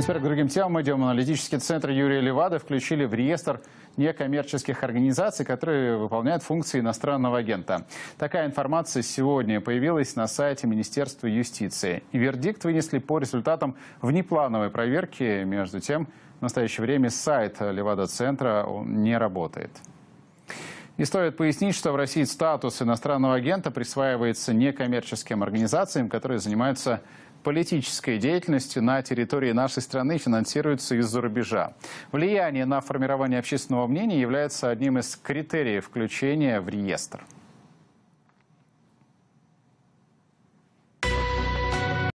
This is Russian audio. Теперь к другим темам мы идем. Аналитический центр Юрия Левада включили в реестр некоммерческих организаций, которые выполняют функции иностранного агента. Такая информация сегодня появилась на сайте Министерства юстиции. Вердикт вынесли по результатам внеплановой проверки. Между тем, в настоящее время сайт Левада-центра не работает. И стоит пояснить, что в России статус иностранного агента присваивается некоммерческим организациям, которые занимаются политической деятельностью на территории нашей страны и финансируется из-за рубежа. Влияние на формирование общественного мнения является одним из критериев включения в реестр.